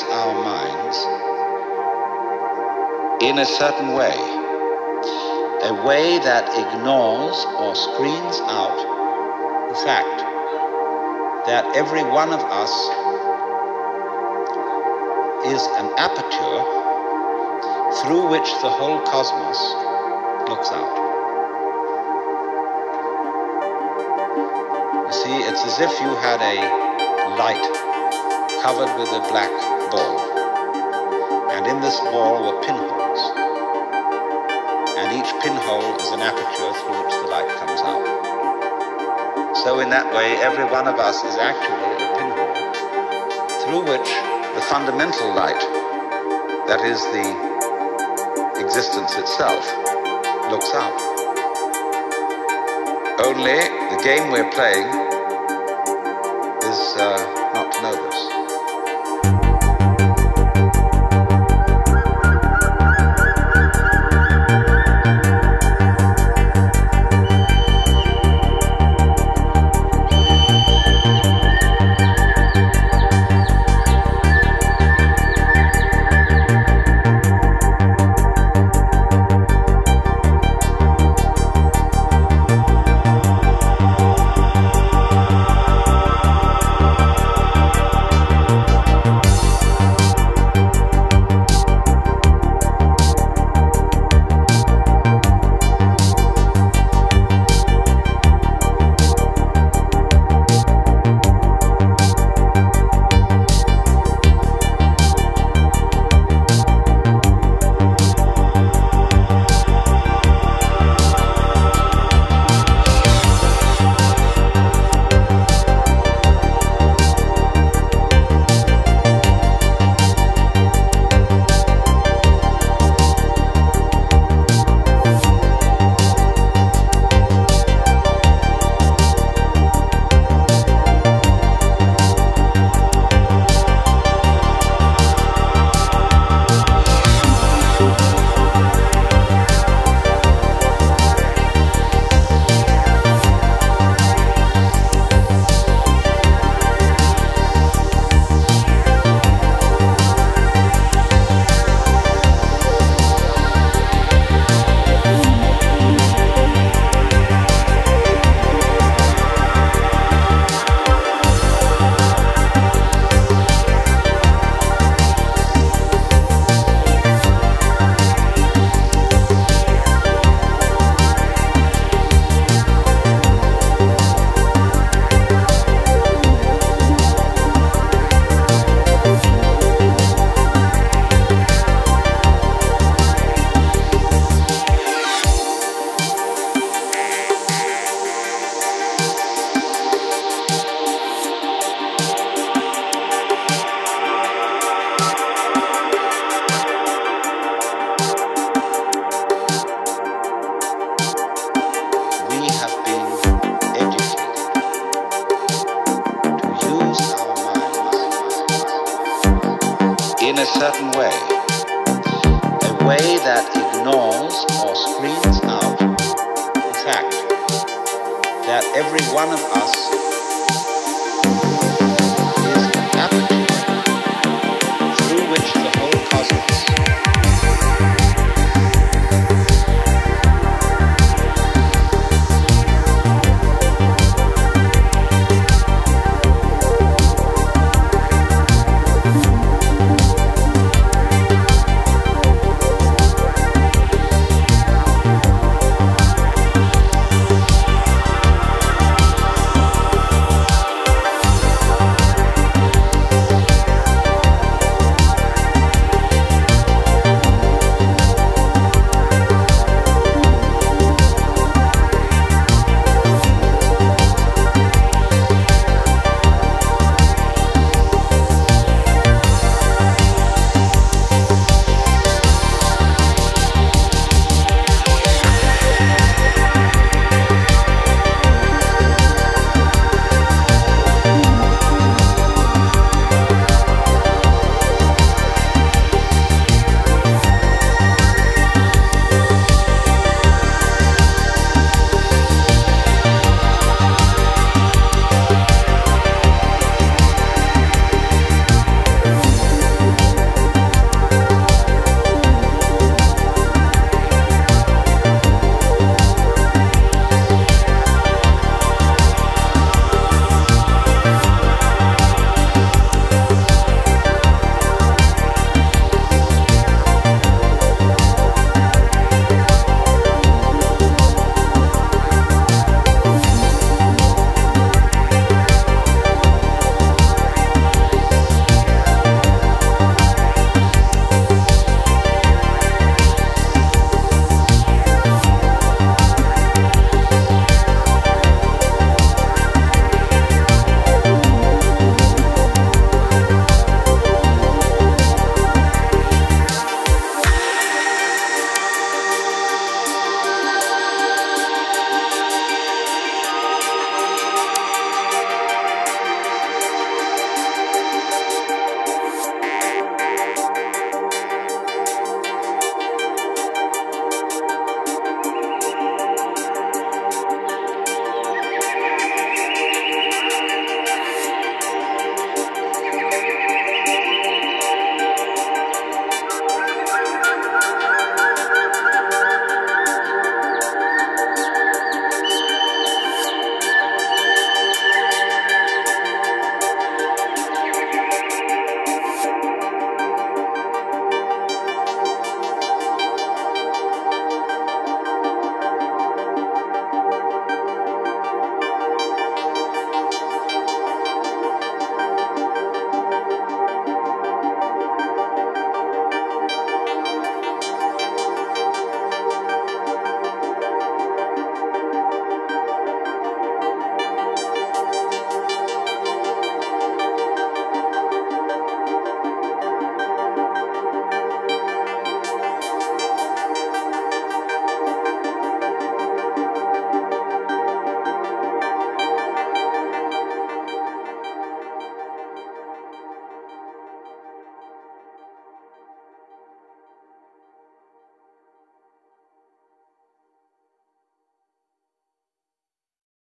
use our minds in a certain way, a way that ignores or screens out the fact that every one of us is an aperture through which the whole cosmos looks out. You see, it's as if you had a light covered with a black ball, and in this ball were pinholes, and each pinhole is an aperture through which the light comes out. So in that way, every one of us is actually a pinhole through which the fundamental light, that is the existence itself, looks out. Only the game we're playing is not to know this. That every one of us